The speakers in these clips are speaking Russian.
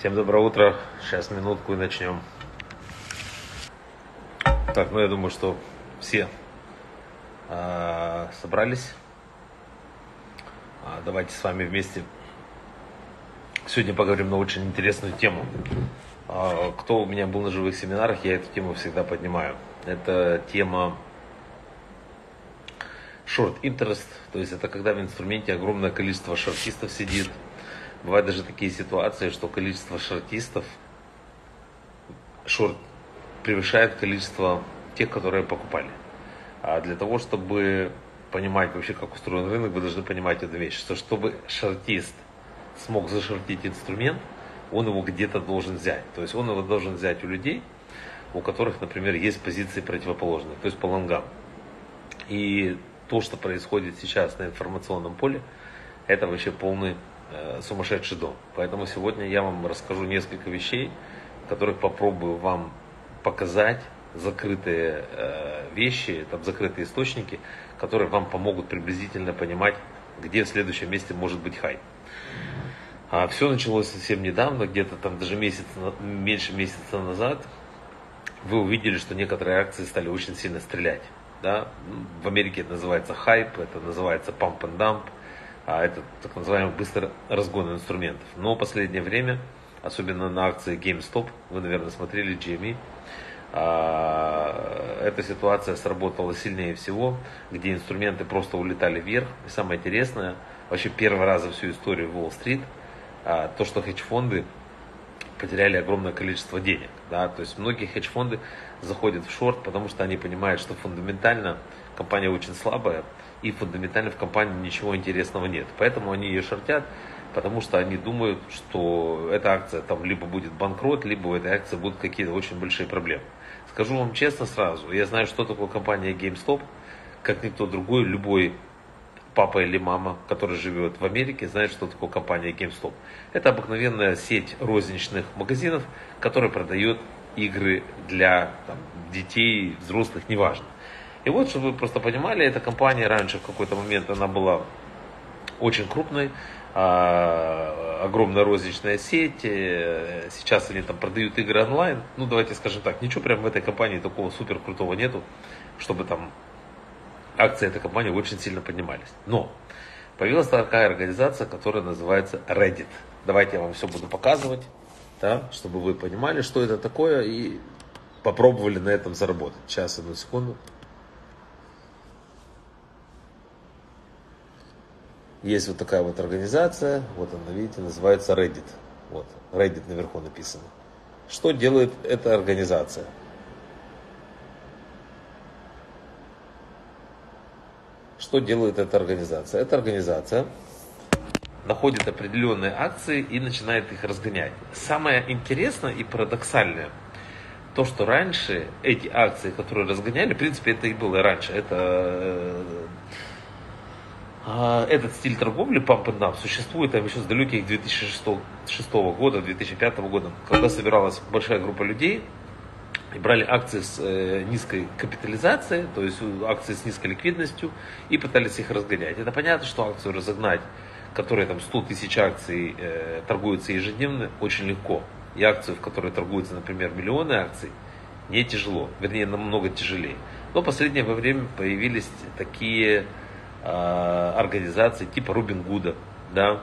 Всем доброе утро. Сейчас минутку и начнем. Так, я думаю, что все собрались. Давайте с вами вместе сегодня поговорим на очень интересную тему. Кто у меня был на живых семинарах, я эту тему всегда поднимаю. Это тема short interest, то есть это когда в инструменте огромное количество шортистов сидит. Бывают даже такие ситуации, что количество шортистов шорт превышает количество тех, которые покупали. А для того, чтобы понимать вообще, как устроен рынок, вы должны понимать эту вещь, что чтобы шортист смог зашортить инструмент, он его где-то должен взять. То есть он его должен взять у людей, у которых, например, есть позиции противоположные, то есть по лонгам. И то, что происходит сейчас на информационном поле, это вообще полный сумасшедший дом. Поэтому сегодня я вам расскажу несколько вещей, которых попробую вам показать, закрытые вещи, там закрытые источники, которые вам помогут приблизительно понимать, где в следующем месте может быть хай. А все началось совсем недавно, где-то там даже меньше месяца назад, вы увидели, что некоторые акции стали очень сильно стрелять. Да? В Америке это называется хайп, это называется pump and dump. А это так называемый быстрый разгон инструментов. Но в последнее время, особенно на акции GameStop, вы, наверное, смотрели GME, эта ситуация сработала сильнее всего, где инструменты просто улетали вверх. И самое интересное, вообще первый раз за всю историю Wall Street, то, что хедж-фонды потеряли огромное количество денег. Да? То есть многие хедж-фонды заходят в шорт, потому что они понимают, что фундаментально компания очень слабая, и фундаментально в компании ничего интересного нет. Поэтому они ее шортят, потому что они думают, что эта акция там либо будет банкрот, либо у этой акции будут какие-то очень большие проблемы. Скажу вам честно сразу, я знаю, что такое компания GameStop, как никто другой, любой папа или мама, который живет в Америке, знает, что такое компания GameStop. Это обыкновенная сеть розничных магазинов, которая продает игры для там детей, взрослых, неважно. И вот, чтобы вы просто понимали, эта компания раньше в какой-то момент она была очень крупной, огромная розничная сеть, сейчас они там продают игры онлайн. Ну, давайте скажем так, ничего прям в этой компании такого супер крутого нету, чтобы там акции этой компании очень сильно поднимались. Но появилась такая организация, которая называется Reddit. Давайте я вам все буду показывать, да, чтобы вы понимали, что это такое и попробовали на этом заработать. Сейчас, одну секунду. Есть вот такая вот организация, вот она, видите, называется Reddit. Вот, Reddit наверху написано. Что делает эта организация? Что делает эта организация? Эта организация находит определенные акции и начинает их разгонять. Самое интересное и парадоксальное, то, что раньше эти акции, которые разгоняли, в принципе, это и было раньше, это... Этот стиль торговли pump and dump существует там еще с далеких 2006 года, 2005 года, когда собиралась большая группа людей и брали акции с низкой капитализацией, то есть акции с низкой ликвидностью, и пытались их разгонять. Это понятно, что акцию разогнать, которая там 100 тысяч акций торгуется ежедневно, очень легко. И акцию, в которой торгуются, например, миллионы акций, не тяжело, вернее, намного тяжелее. Но в последнее время появились такие организации типа Robinhood, да,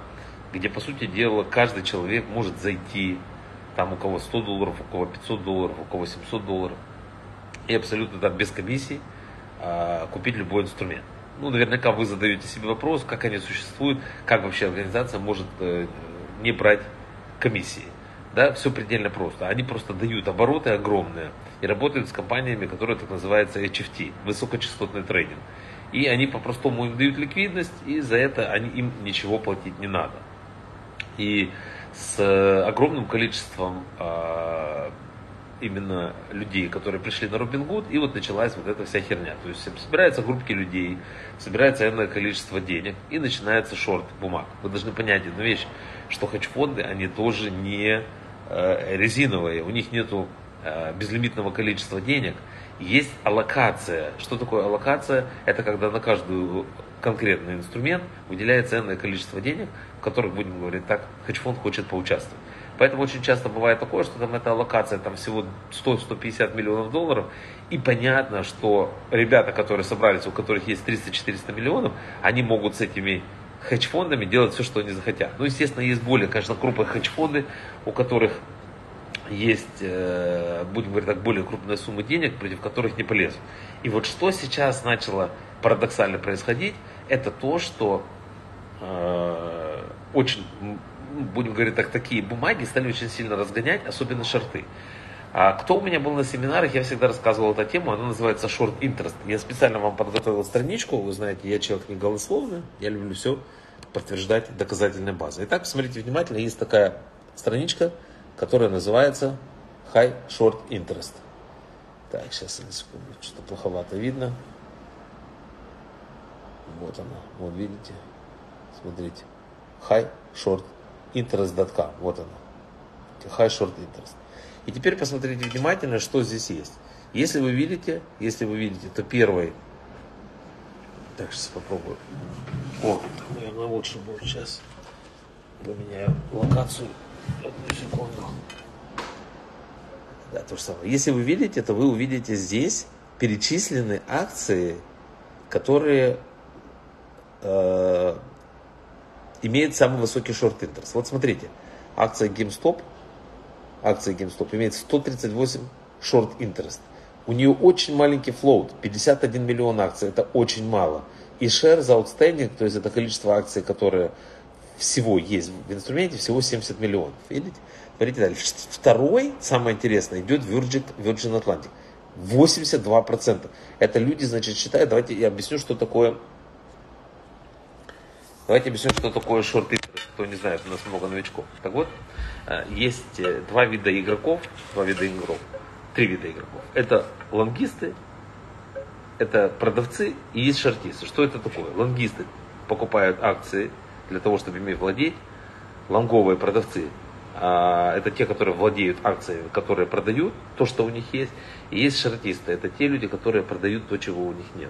где по сути дела каждый человек может зайти, там у кого $100, у кого $500, у кого $700, и абсолютно там без комиссий купить любой инструмент. Ну, наверняка вы задаете себе вопрос, как они существуют, как вообще организация может не брать комиссии. Да, все предельно просто. Они просто дают обороты огромные и работают с компаниями, которые так называются HFT, высокочастотный трейдинг. И они по-простому им дают ликвидность, и за это им ничего платить не надо. И с огромным количеством именно людей, которые пришли на Robinhood, и вот началась вот эта вся херня. То есть собираются группки людей, собирается энное количество денег, и начинается шорт бумаг. Вы должны понять одну вещь, что хедж-фонды, они тоже не резиновые, у них нету безлимитного количества денег. Есть аллокация. Что такое аллокация? Это когда на каждый конкретный инструмент выделяется энное количество денег, в которых, будем говорить так, хедж-фонд хочет поучаствовать. Поэтому очень часто бывает такое, что там эта аллокация там, всего 100-150 миллионов долларов. И понятно, что ребята, которые собрались, у которых есть 300-400 миллионов, они могут с этими хедж-фондами делать все, что они захотят. Ну, естественно, есть более, конечно, крупные хедж-фонды, у которых есть, будем говорить так, более крупные суммы денег, против которых не полезут. И вот что сейчас начало парадоксально происходить, это то, что очень, будем говорить так, такие бумаги стали очень сильно разгонять, особенно шорты. А кто у меня был на семинарах, я всегда рассказывал эту тему, она называется Short Interest. Я специально вам подготовил страничку, вы знаете, я человек не голословный, я люблю все подтверждать доказательной базой. Итак, посмотрите внимательно, есть такая страничка, которая называется High Short Interest. Так, сейчас, на секунду, что-то плоховато видно. Вот она, вот видите, смотрите, High Short Interest.com, вот она, High Short Interest. И теперь посмотрите внимательно, что здесь есть. Если вы видите, то первый, так, сейчас попробую. О, наверное, лучше будет сейчас. Поменяю локацию. Одну секунду. Да, то же самое. Если вы видите, то вы увидите здесь перечислены акции, которые имеют самый высокий шорт-интерес. Вот смотрите, акция GameStop имеет 138 шорт-интерес. У нее очень маленький флоут, 51 миллион акций, это очень мало. И share за outstanding, то есть это количество акций, которые всего есть в инструменте, всего 70 миллионов. Видите? Смотрите дальше. Второй, самое интересное, идет Virgin Atlantic. 82%. Это люди, значит, считают. Давайте объясню, что такое short interest, кто не знает, у нас много новичков. Так вот, есть три вида игроков. Это лонгисты, это продавцы и есть шортисты. Что это такое? Лонгисты покупают акции для того, чтобы ими владеть. Лонговые продавцы, это те, которые владеют акциями, которые продают то, что у них есть. И есть шортисты, это те люди, которые продают то, чего у них нет.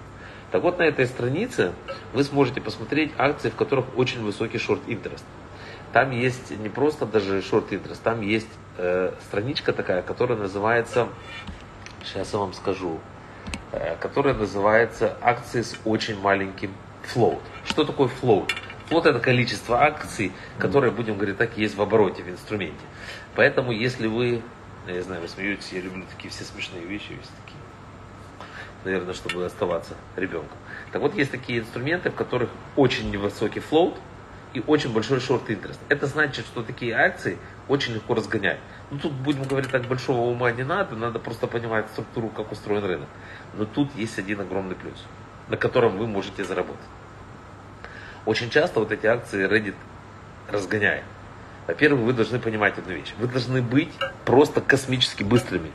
Так вот, на этой странице вы сможете посмотреть акции, в которых очень высокий шорт-интерес. Там есть не просто даже шорт-интерес, там есть страничка такая, которая называется, сейчас я вам скажу, которая называется акции с очень маленьким float. Что такое float? Float — это количество акций, которые, будем говорить так, есть в обороте, в инструменте. Поэтому, если вы, я знаю, вы смеетесь, я люблю такие все смешные вещи, все такие, наверное, чтобы оставаться ребенком. Так вот, есть такие инструменты, в которых очень невысокий флоут и очень большой шорт-интерес. Это значит, что такие акции очень легко разгонять. Ну, тут, будем говорить так, большого ума не надо, надо просто понимать структуру, как устроен рынок. Но тут есть один огромный плюс, на котором вы можете заработать. Очень часто вот эти акции Reddit разгоняет. Во-первых, вы должны понимать одну вещь. Вы должны быть просто космически быстрыми.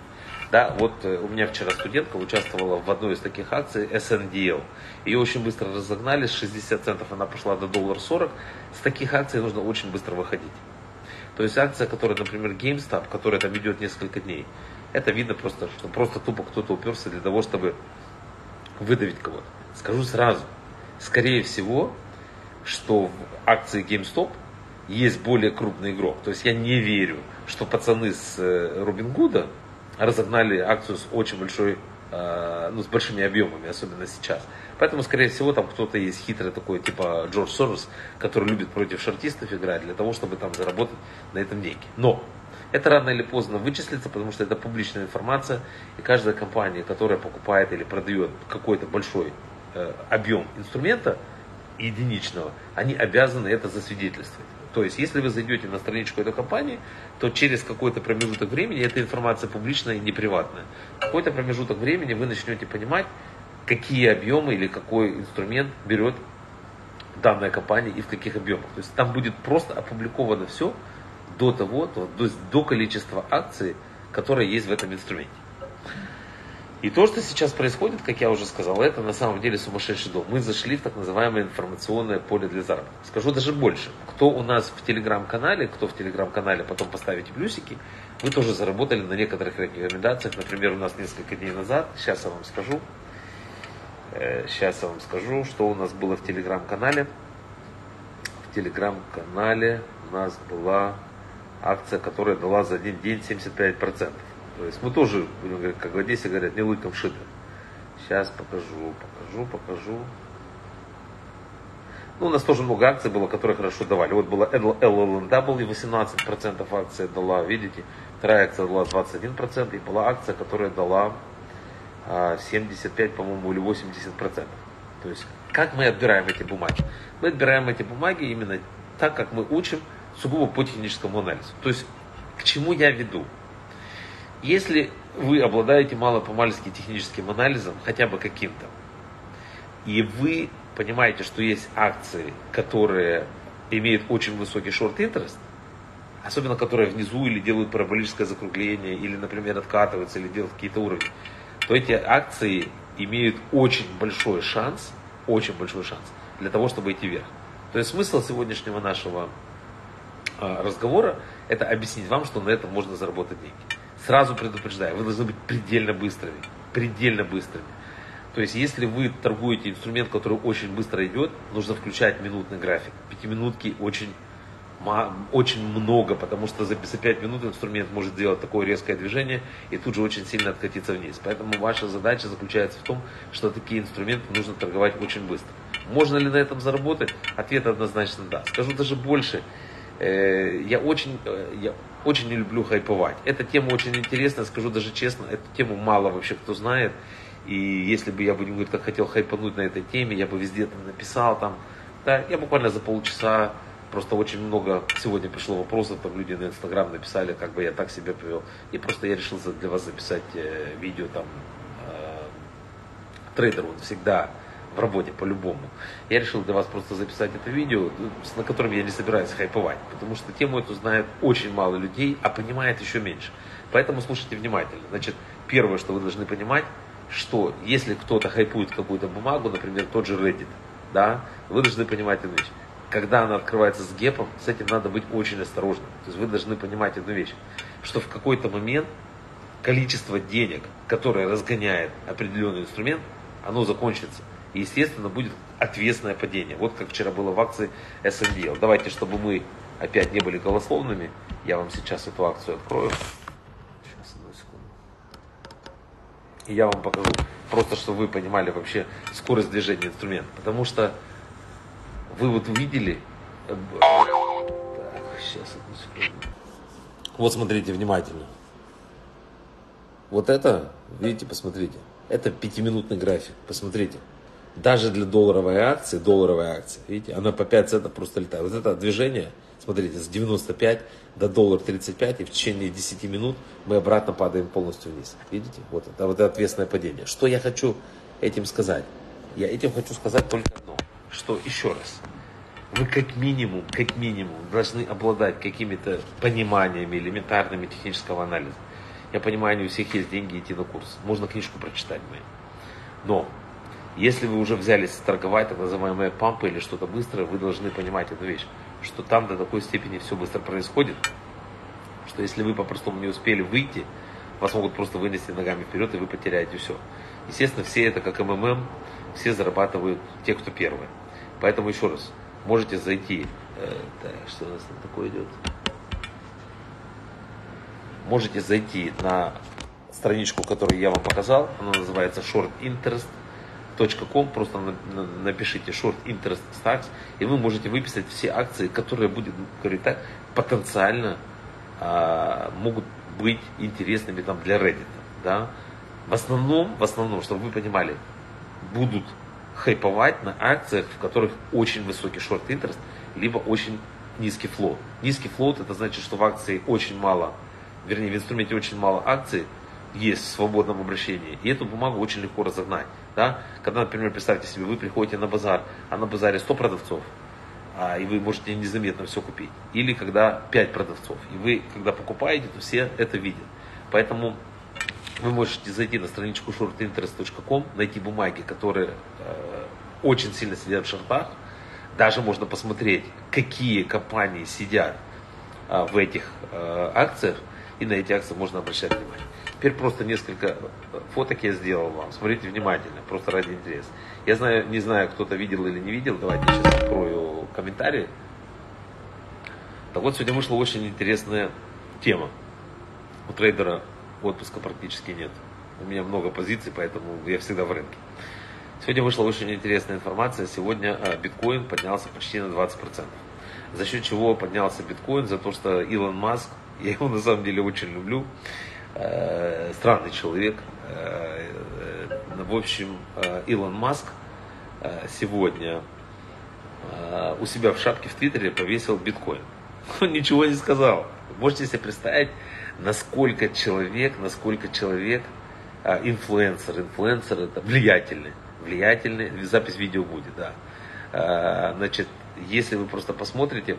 Да, вот у меня вчера студентка участвовала в одной из таких акций SNDL. Ее очень быстро разогнали, с 60 центов она пошла до $1.40. С таких акций нужно очень быстро выходить. То есть акция, которая, например, GameStop, которая там идет несколько дней, это видно просто, что просто тупо кто-то уперся для того, чтобы выдавить кого-то. Скажу сразу, скорее всего, что в акции GameStop есть более крупный игрок. То есть я не верю, что пацаны с Robinhood разогнали акцию с очень большой, с большими объемами, особенно сейчас. Поэтому, скорее всего, там кто-то есть хитрый такой, типа Джордж Сорос, который любит против шортистов играть для того, чтобы там заработать на этом деньги. Но это рано или поздно вычислится, потому что это публичная информация, и каждая компания, которая покупает или продает какой-то большой объем инструмента единичного, они обязаны это засвидетельствовать. То есть, если вы зайдете на страничку этой компании, то через какой-то промежуток времени, эта информация публичная и не приватная, какой-то промежуток времени вы начнете понимать, какие объемы или какой инструмент берет данная компания и в каких объемах. То есть, там будет просто опубликовано все до количества акций, которые есть в этом инструменте. И то, что сейчас происходит, как я уже сказал, это на самом деле сумасшедший дом. Мы зашли в так называемое информационное поле для заработка. Скажу даже больше. Кто в телеграм-канале, потом поставите плюсики, вы тоже заработали на некоторых рекомендациях. Например, у нас несколько дней назад, сейчас я вам скажу, что у нас было в телеграм-канале. В телеграм-канале у нас была акция, которая дала за один день 75%. То есть мы тоже, как в Одессе говорят, не лыком шито. Сейчас покажу. Ну, у нас тоже много акций было, которые хорошо давали. Вот была LLNW, 18% акция дала, видите. Вторая акция дала 21%. И была акция, которая дала 75, по-моему, или 80%. То есть, как мы отбираем эти бумаги? Мы отбираем эти бумаги именно так, как мы учим сугубо по техническому анализу. То есть, к чему я веду? Если вы обладаете мало-помальски техническим анализом, хотя бы каким-то, и вы понимаете, что есть акции, которые имеют очень высокий шорт-интерес, особенно которые внизу или делают параболическое закругление, или, например, откатываются, или делают какие-то уровни, то эти акции имеют очень большой шанс для того, чтобы идти вверх. То есть смысл сегодняшнего нашего разговора – это объяснить вам, что на этом можно заработать деньги. Сразу предупреждаю, вы должны быть предельно быстрыми. То есть, если вы торгуете инструмент, который очень быстро идет, нужно включать минутный график. Пятиминутки очень много, потому что за 5 минут инструмент может сделать такое резкое движение и тут же очень сильно откатиться вниз. Поэтому ваша задача заключается в том, что такие инструменты нужно торговать очень быстро. Можно ли на этом заработать? Ответ однозначно да. Скажу даже больше. Я очень не люблю хайповать. Эта тема очень интересная, скажу даже честно, эту тему мало вообще кто знает. И если бы я, будем говорить, как хотел хайпануть на этой теме, я бы везде там написал. Да, я буквально за полчаса, просто очень много сегодня пришло вопросов, там люди на Инстаграм написали, как бы я так себя повел. И просто я решил для вас записать видео, там, трейдер, он всегда в работе, по-любому. Я решил для вас просто записать это видео, на котором я не собираюсь хайповать, потому что тему эту знает очень мало людей, а понимает еще меньше. Поэтому слушайте внимательно. Значит, первое, что вы должны понимать, что если кто-то хайпует какую-то бумагу, например, тот же Reddit, да, вы должны понимать одну вещь. Когда она открывается с гепом, с этим надо быть очень осторожным. То есть вы должны понимать одну вещь, что в какой-то момент количество денег, которое разгоняет определенный инструмент, оно закончится. И, естественно, будет ответственное падение. Вот как вчера было в акции SNDL. Давайте, чтобы мы опять не были голословными, я вам сейчас эту акцию открою. И я вам покажу, просто чтобы вы понимали вообще скорость движения инструмента. Потому что вы вот увидели... Так, сейчас, одну секунду. Вот смотрите внимательно. Вот это, видите, посмотрите. Это пятиминутный график, посмотрите. Даже для долларовой акции, видите, она по 5 центов просто летает. Вот это движение, смотрите, с 95 до $1.35, и в течение 10 минут мы обратно падаем полностью вниз. Видите, вот это ответственное падение. Что я хочу этим сказать? Я этим хочу сказать только одно, что еще раз, вы как минимум должны обладать какими-то пониманиями элементарными технического анализа. Я понимаю, не у всех есть деньги идти на курс, можно книжку прочитать мою, но... Если вы уже взялись торговать так называемые пампы или что-то быстрое, вы должны понимать эту вещь, что там до такой степени все быстро происходит, что если вы по-простому не успели выйти, вас могут просто вынести ногами вперед, и вы потеряете все. Естественно, все это как МММ, все зарабатывают те, кто первые. Поэтому еще раз, можете зайти, что у нас там такое идет? Можете зайти на страничку, которую я вам показал, она называется Short Interest. .com, просто напишите Short Interest Stocks, и вы можете выписать все акции, которые потенциально могут быть интересными там для Reddit. Да? В основном, чтобы вы понимали, будут хайповать на акциях, в которых очень высокий Short Interest, либо очень низкий флоут. Низкий флоут — это значит, что в акции очень мало, вернее, в инструменте очень мало акций, есть в свободном обращении, и эту бумагу очень легко разогнать. Да? Когда, например, представьте себе, вы приходите на базар, а на базаре 100 продавцов, и вы можете незаметно все купить. Или когда 5 продавцов, и вы, когда покупаете, то все это видят. Поэтому вы можете зайти на страничку shortinterest.com, найти бумаги, которые очень сильно сидят в шортах. Даже можно посмотреть, какие компании сидят в этих акциях, и на эти акции можно обращать внимание. Теперь просто несколько фоток я сделал вам. Смотрите внимательно, просто ради интереса. Я не знаю, кто-то видел или не видел. Давайте я сейчас открою комментарии. Так вот, сегодня вышла очень интересная тема. У трейдера отпуска практически нет. У меня много позиций, поэтому я всегда в рынке. Сегодня вышла очень интересная информация. Сегодня биткоин поднялся почти на 20%. За счет чего поднялся биткоин? За то, что Илон Маск, я его на самом деле очень люблю, странный человек. В общем, Илон Маск сегодня у себя в шапке в Твиттере повесил биткоин. Он ничего не сказал. Можете себе представить, насколько человек инфлюенсер. Инфлюенсер это влиятельный. Запись видео будет, да. Значит, если вы просто посмотрите,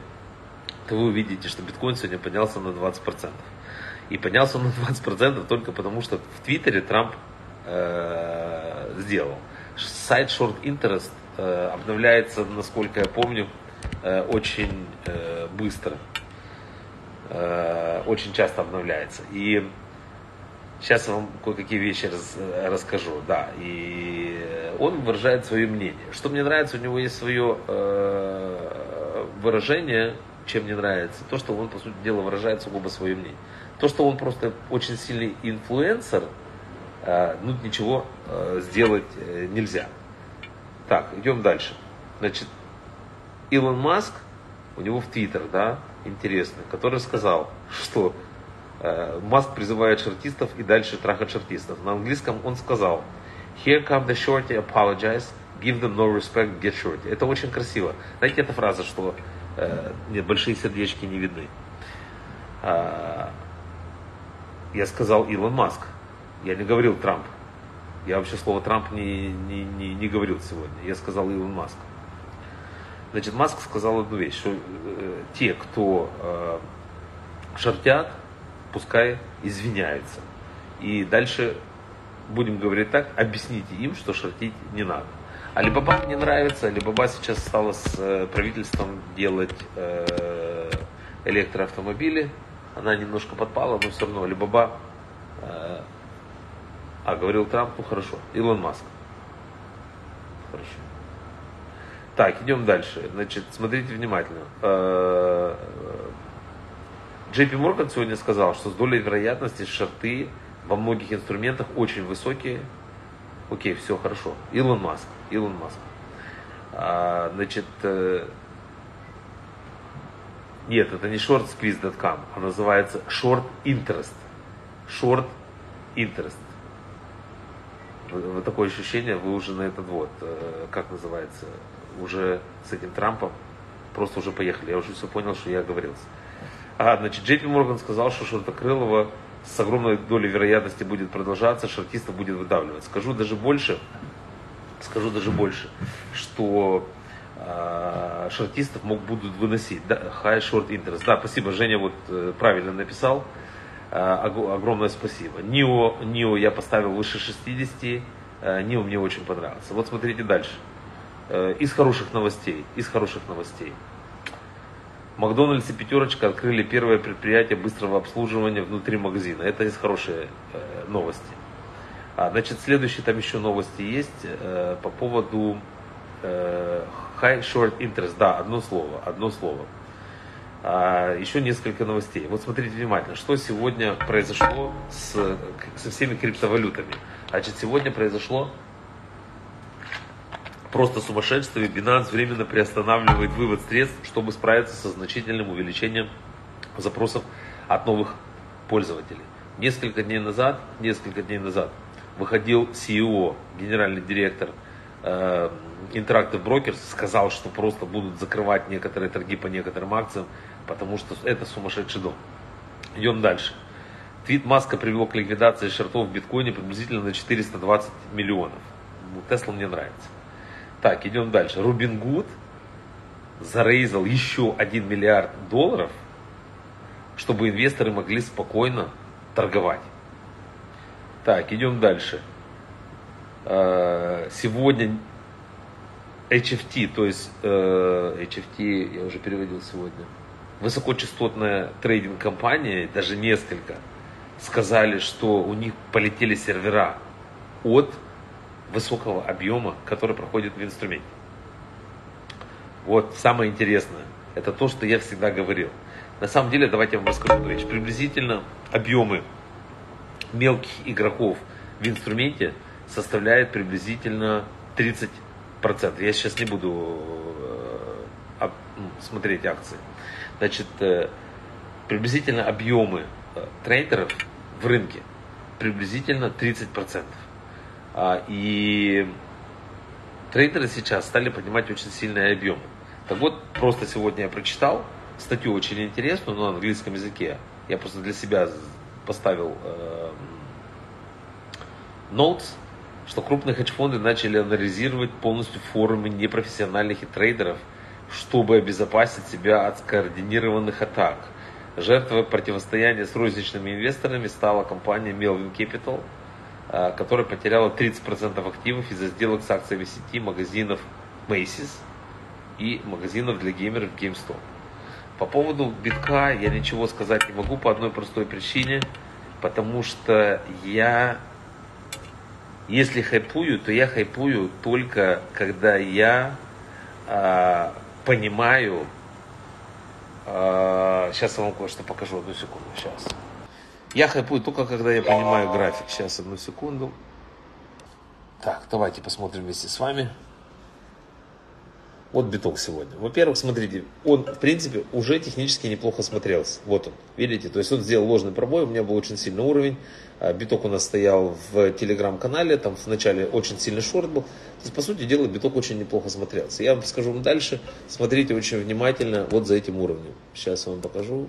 то вы увидите, что биткоин сегодня поднялся на 20%. И поднялся он на 20% только потому, что в Твиттере Трамп сделал. Сайт Short Interest обновляется, насколько я помню, очень быстро. Очень часто обновляется. И сейчас я вам кое-какие вещи расскажу. Да. И он выражает свое мнение. Что мне нравится, у него есть свое выражение. Чем мне нравится, то, что он, по сути дела, выражает сугубо свое мнение. То, что он просто очень сильный инфлюенсер, ну, ничего сделать нельзя. Так, идем дальше. Значит, Илон Маск, у него в Твиттер, да, интересный, который сказал, что Маск призывает шортистов и дальше трахать шортистов. На английском он сказал, here come the shorty, apologize, give them no respect, get shorty. Это очень красиво. Знаете, эта фраза, что нет, большие сердечки не видны. Я сказал Илон Маск. Я не говорил Трамп. Я вообще слово Трамп не говорил сегодня. Я сказал Илон Маск. Значит, Маск сказал одну вещь, что те, кто шортят, пускай извиняются. И дальше будем говорить так, объясните им, что шортить не надо. Алибаба мне нравится. Алибаба сейчас стала с правительством делать электроавтомобили. Она немножко подпала, но все равно Алибаба... говорил Трамп, ну хорошо. Илон Маск. Хорошо. Так, идем дальше. Значит, смотрите внимательно. JP Morgan сегодня сказал, что с долей вероятности шорты во многих инструментах очень высокие. Окей, все хорошо. Илон Маск. Значит, нет, это не shortsqueeze.com, а называется Short Interest. Вот такое ощущение, вы уже на этот вот, как называется, уже с этим Трампом просто уже поехали. Я уже все понял, что я оговорился. Значит, JP Morgan сказал, что шортокрылова с огромной долей вероятности будет продолжаться, шортистов будет выдавливать. Скажу даже больше, что шортистов будут выносить. Да? High Short Interest. Да, спасибо, Женя вот правильно написал. Огромное спасибо. НИО я поставил выше 60. НИО мне очень понравился. Вот смотрите дальше. Из хороших новостей. Макдональдс и Пятерочка открыли первое предприятие быстрого обслуживания внутри магазина. Это из хорошей новости. Значит, следующие там еще новости есть по поводу High Short Interest. Да, одно слово. Еще несколько новостей. Вот смотрите внимательно, что сегодня произошло со всеми криптовалютами. Значит, сегодня произошло просто сумасшествие. Binance временно приостанавливает вывод средств, чтобы справиться со значительным увеличением запросов от новых пользователей. Несколько дней назад выходил CEO, генеральный директор Interactive Brokers, сказал, что просто будут закрывать некоторые торги по некоторым акциям, потому что это сумасшедший дом. Идем дальше. Твит Маска привел к ликвидации шортов в биткоине приблизительно на 420 миллионов. Тесла мне нравится. Так, идем дальше. Robinhood зарейзал еще 1 миллиард долларов, чтобы инвесторы могли спокойно торговать. Так, идем дальше. Сегодня HFT, то есть HFT, я уже переводил сегодня, высокочастотная трейдинг-компания, даже несколько, сказали, что у них полетели сервера от высокого объема, который проходит в инструменте. Вот самое интересное, это то, что я всегда говорил. На самом деле, давайте я вам расскажу эту вещь. Приблизительно объемы мелких игроков в инструменте составляет приблизительно 30%. Я сейчас не буду смотреть акции. Значит, приблизительно объемы трейдеров в рынке приблизительно 30%. И трейдеры сейчас стали поднимать очень сильные объемы. Так вот, просто сегодня я прочитал статью очень интересную, но на английском языке. Я просто для себя поставил notes, что крупные хедж-фонды начали анализировать полностью форумы непрофессиональных и трейдеров, чтобы обезопасить себя от скоординированных атак. Жертвой противостояния с розничными инвесторами стала компания Melvin Capital, которая потеряла 30% активов из-за сделок с акциями сети магазинов Macy's и магазинов для геймеров GameStop. По поводу битка я ничего сказать не могу по одной простой причине, потому что если хайпую, то я хайпую только когда я понимаю, сейчас я вам кое-что покажу, одну секунду, сейчас. Я хайпую только когда я понимаю график. Сейчас, одну секунду. Так, давайте посмотрим вместе с вами. Вот биток сегодня. Во-первых, смотрите, он, в принципе, уже технически неплохо смотрелся. Вот он, видите? То есть он сделал ложный пробой, у меня был очень сильный уровень. Биток у нас стоял в телеграм-канале, там вначале очень сильный шорт был. То есть, по сути дела, биток очень неплохо смотрелся. Я вам скажу вам дальше, смотрите очень внимательно вот за этим уровнем. Сейчас я вам покажу.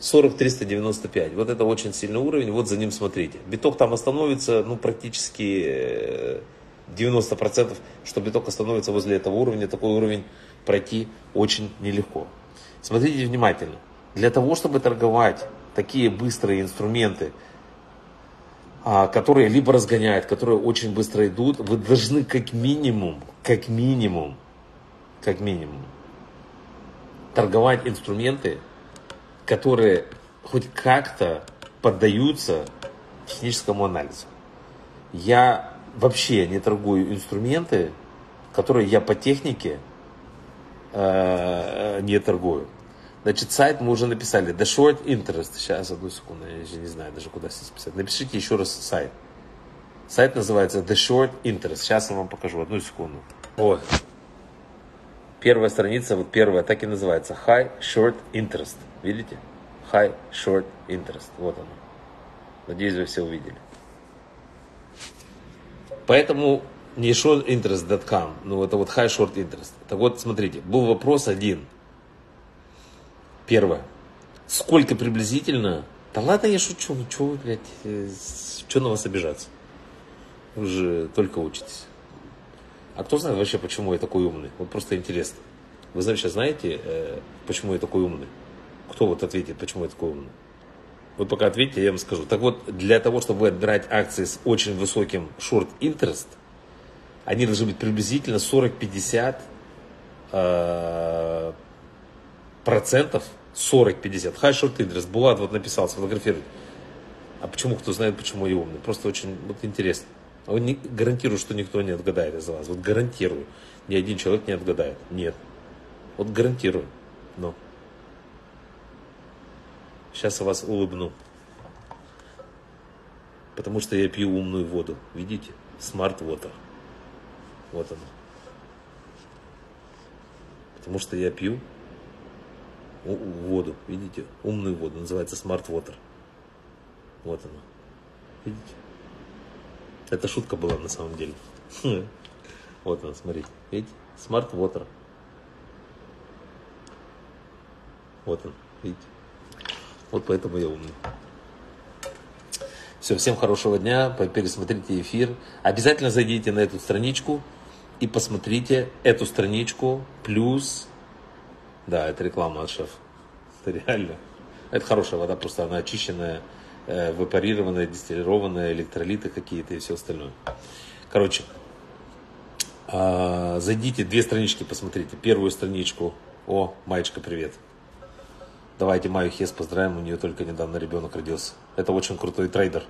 40-395. Вот это очень сильный уровень, вот за ним смотрите. Биток там остановится, ну, практически 90%, что биток остановится возле этого уровня. Такой уровень пройти очень нелегко. Смотрите внимательно. Для того, чтобы торговать такие быстрые инструменты, которые либо разгоняют, которые очень быстро идут, вы должны как минимум торговать инструменты, которые хоть как-то поддаются техническому анализу. Я вообще не торгую инструменты, которые я по технике не торгую. Значит, сайт мы уже написали. The Short Interest. Сейчас, одну секунду, я еще не знаю даже, куда сейчас писать. Напишите еще раз сайт. Сайт называется The Short Interest. Сейчас я вам покажу, одну секунду. Вот. Первая страница, вот первая, так и называется. High Short Interest. Видите? High Short Interest. Вот оно. Надеюсь, вы все увидели. Поэтому не shortinterest.com, но это вот High Short Interest. Так вот, смотрите, был вопрос один. Первое. Сколько приблизительно... Да ладно, я шучу. Ну, что вы, блядь, что на вас обижаться? Вы же только учитесь. А кто знает вообще, почему я такой умный? Вот просто интересно. Вы сейчас знаете, почему я такой умный? Кто вот ответит, почему я такой умный? Вы пока ответите, я вам скажу. Так вот, для того, чтобы отбирать акции с очень высоким short interest, они должны быть приблизительно 40-50%. 40-50%. High short interest. Булат вот написал, сфотографировать. А почему, кто знает, почему я умный? Просто очень вот, интересно. Гарантирую, что никто не отгадает из вас. Вот гарантирую. Ни один человек не отгадает. Нет. Вот гарантирую. Но. Сейчас я вас улыбну. Потому что я пью умную воду. Видите? Smart Water. Вот она. Потому что я пью воду. Видите? Умную воду. Называется Smart Water. Вот она. Видите? Это шутка была на самом деле. Вот она, смотрите. Видите? Smart Water. Вот он, видите? Вот поэтому я умный. Все, всем хорошего дня. Пересмотрите эфир. Обязательно зайдите на эту страничку и посмотрите эту страничку. Плюс... Да, это реклама от шефа. Это реально. Это хорошая вода, просто она очищенная, вапорированная, дистиллированная, электролиты какие-то и все остальное. Короче, зайдите, две странички посмотрите. Первую страничку. О, Маечка, привет. Давайте Майю Хес поздравим, у нее только недавно ребенок родился. Это очень крутой трейдер.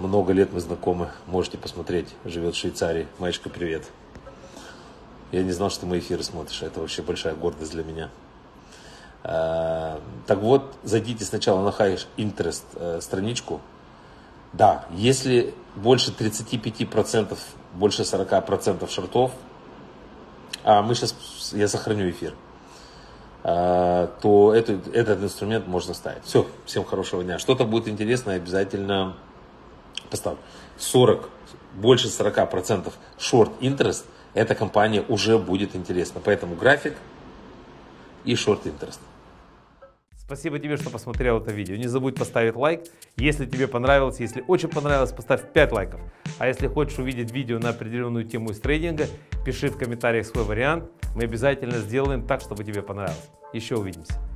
Много лет мы знакомы, можете посмотреть. Живет в Швейцарии. Маечка, привет. Я не знал, что ты мои эфиры смотришь, это вообще большая гордость для меня. Так вот, зайдите сначала на High Interest страничку. Да, если больше 35%, больше 40% шортов, а мы сейчас, я сохраню эфир, то этот инструмент можно ставить. Все, всем хорошего дня. Что-то будет интересное, обязательно поставлю. больше 40% short interest, эта компания уже будет интересна. Поэтому график и short interest. Спасибо тебе, что посмотрел это видео. Не забудь поставить лайк, если тебе понравилось. Если очень понравилось, поставь 5 лайков. А если хочешь увидеть видео на определенную тему из трейдинга, пиши в комментариях свой вариант. Мы обязательно сделаем так, чтобы тебе понравилось. Еще увидимся.